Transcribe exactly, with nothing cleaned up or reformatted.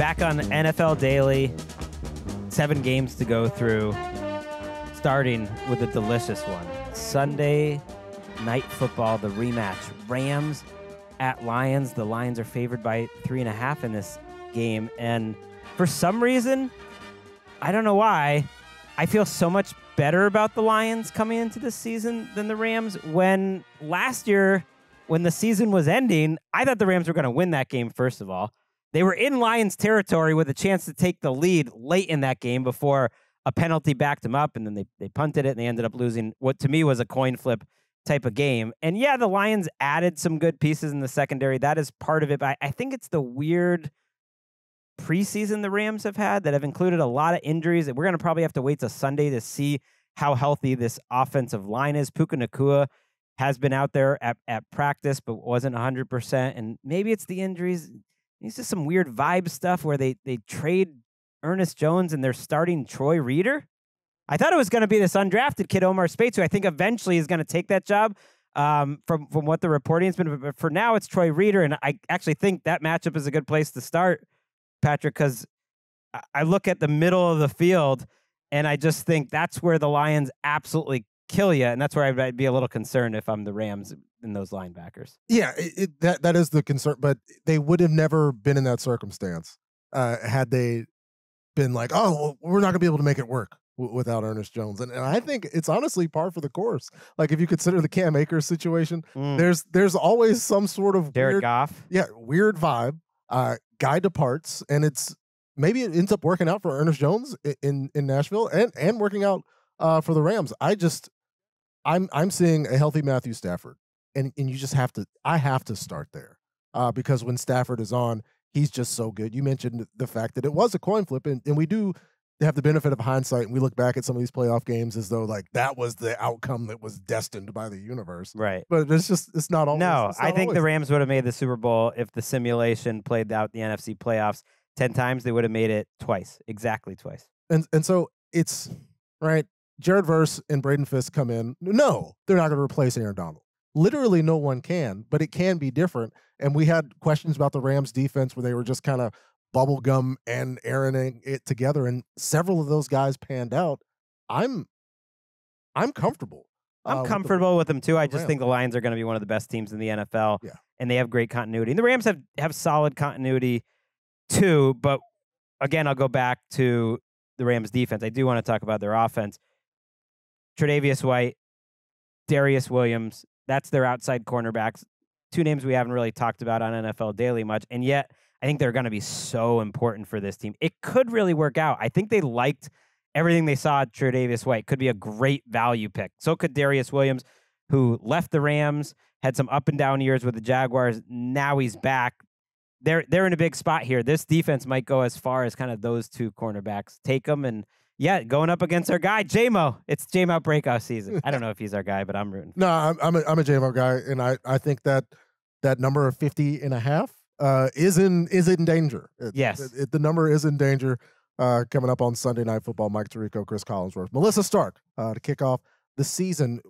back on N F L Daily. Seven games to go through, starting with a delicious one. Sunday Night Football, the rematch. Rams at Lions. The Lions are favored by three and a half in this game. And for some reason, I don't know why, I feel so much better about the Lions coming into this season than the Rams, when last year, when the season was ending, I thought the Rams were going to win that game, first of all. They were in Lions territory with a chance to take the lead late in that game before a penalty backed them up, and then they, they punted it, and they ended up losing what to me was a coin flip type of game. And yeah, the Lions added some good pieces in the secondary. That is part of it. But I think it's the weird preseason the Rams have had that have included a lot of injuries, and we're going to probably have to wait till Sunday to see how healthy this offensive line is. Puka Nakua has been out there at, at practice, but wasn't one hundred percent. And maybe it's the injuries. It's just some weird vibe stuff where they they trade Ernest Jones and they're starting Troy Reeder. I thought it was going to be this undrafted kid, Omar Spates, who I think eventually is going to take that job um, from, from what the reporting has been. But for now, it's Troy Reeder, and I actually think that matchup is a good place to start, Patrick, because I look at the middle of the field, and I just think that's where the Lions absolutely kill you, and that's where I'd be a little concerned if I'm the Rams in those linebackers. Yeah, it, it, that that is the concern, but they would have never been in that circumstance uh, had they been like, oh, well, we're not going to be able to make it work w without Ernest Jones. And, and I think it's honestly par for the course. Like, if you consider the Cam Akers situation, mm. there's there's always some sort of Jared weird, Goff. Yeah, weird vibe. Uh, guy departs, and it's maybe it ends up working out for Ernest Jones in in Nashville, and and working out uh, for the Rams. I just I'm I'm seeing a healthy Matthew Stafford, and and you just have to I have to start there uh, because when Stafford is on, he's just so good. You mentioned the fact that it was a coin flip, and and we do have the benefit of hindsight, and we look back at some of these playoff games as though like that was the outcome that was destined by the universe, right? But it's just it's not always. No, I think the Rams would have made the Super Bowl if the simulation played out the N F C playoffs ten times. They would have made it twice, exactly twice. And and so it's right. Jared Verse and Braden Fist come in. No, they're not going to replace Aaron Donald. Literally no one can, but it can be different. And we had questions about the Rams defense where they were just kind of bubblegum and Aaron-ing it together. And several of those guys panned out. I'm, I'm comfortable. I'm uh, comfortable with, the, with them too. I the just Rams. think the Lions are going to be one of the best teams in the N F L. Yeah. And they have great continuity. And the Rams have, have solid continuity too. But again, I'll go back to the Rams defense. I do want to talk about their offense. Tre'Davious White, Darius Williams, that's their outside cornerbacks. Two names we haven't really talked about on N F L Daily much, and yet I think they're going to be so important for this team. It could really work out. I think they liked everything they saw at Tre'Davious White. Could be a great value pick. So could Darius Williams, who left the Rams, had some up-and-down years with the Jaguars. Now he's back. They're, they're in a big spot here. This defense might go as far as kind of those two cornerbacks. Take them and... Yeah, going up against our guy, J-Mo. It's J-Mo breakout season. I don't know if he's our guy, but I'm rooting for him. No, I'm, I'm a, I'm a J-Mo guy, and I, I think that that number of fifty and a half uh, is, in, is in danger. It, yes. It, it, the number is in danger uh, coming up on Sunday Night Football. Mike Tirico, Chris Collinsworth, Melissa Stark uh, to kick off the season.